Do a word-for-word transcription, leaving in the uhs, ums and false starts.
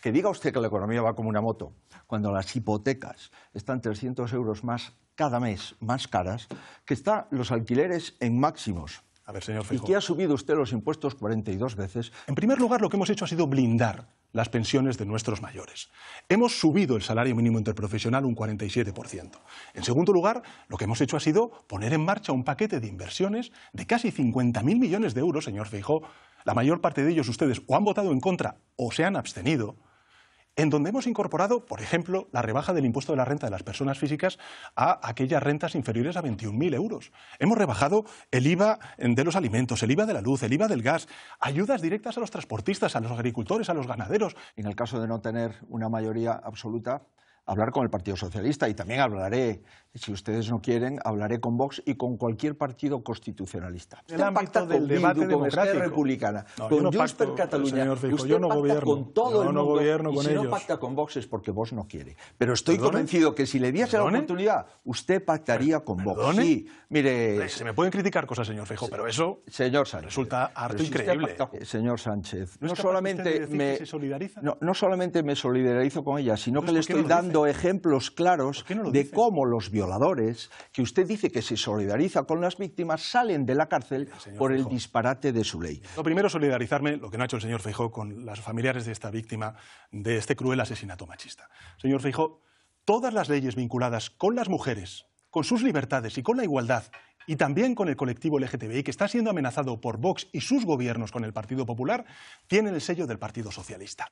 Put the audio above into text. Que diga usted que la economía va como una moto, cuando las hipotecas están trescientos euros más cada mes, más caras, que están los alquileres en máximos. A ver, señor Feijóo. Y que ha subido usted los impuestos cuarenta y dos veces. En primer lugar, lo que hemos hecho ha sido blindar las pensiones de nuestros mayores. Hemos subido el salario mínimo interprofesional un cuarenta y siete por ciento. En segundo lugar, lo que hemos hecho ha sido poner en marcha un paquete de inversiones de casi cincuenta mil millones de euros, señor Feijóo. La mayor parte de ellos ustedes o han votado en contra o se han abstenido, en donde hemos incorporado, por ejemplo, la rebaja del impuesto de la renta de las personas físicas a aquellas rentas inferiores a veintiún mil euros. Hemos rebajado el I V A de los alimentos, el I V A de la luz, el I V A del gas, ayudas directas a los transportistas, a los agricultores, a los ganaderos. En el caso de no tener una mayoría absoluta, hablar con el Partido Socialista, y también hablaré, si ustedes no quieren, hablaré con Vox y con cualquier partido constitucionalista. El usted pacta del con debate Bildu, democrático. Con Republicana, no, con no Junts per Catalunya, señor Feijóo, usted yo no pacta gobierno, con todo yo el no mundo, gobierno y con si ellos. No pacta con Vox es porque Vox no quiere. Pero estoy ¿Perdone? convencido que si le diese ¿Perdone? la oportunidad, usted pactaría con ¿Perdone? Vox. Sí, mire... Se me pueden criticar cosas, señor Feijóo, pero eso señor Sánchez, resulta harto si increíble. Pacta... Señor Sánchez, no, no, solamente me... se solidariza? No, no solamente me solidarizo con ella, sino que le estoy dando ejemplos claros no de dice? cómo los violadores, que usted dice que se solidariza con las víctimas, salen de la cárcel por el Feijóo. disparate de su ley. Lo primero, solidarizarme, lo que no ha hecho el señor Feijóo, con las familiares de esta víctima de este cruel asesinato machista. Señor Feijóo, todas las leyes vinculadas con las mujeres, con sus libertades y con la igualdad, y también con el colectivo L G T B I, que está siendo amenazado por Vox y sus gobiernos con el Partido Popular, tienen el sello del Partido Socialista.